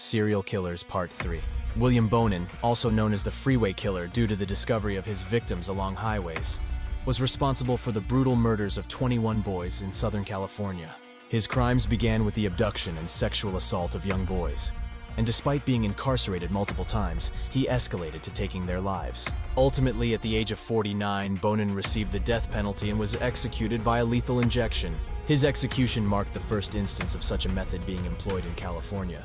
Serial Killers Part 3. William Bonin, also known as the Freeway Killer due to the discovery of his victims along highways, was responsible for the brutal murders of 21 boys in Southern California. His crimes began with the abduction and sexual assault of young boys, and despite being incarcerated multiple times, he escalated to taking their lives. Ultimately, at the age of 49, Bonin received the death penalty and was executed via lethal injection. His execution marked the first instance of such a method being employed in California.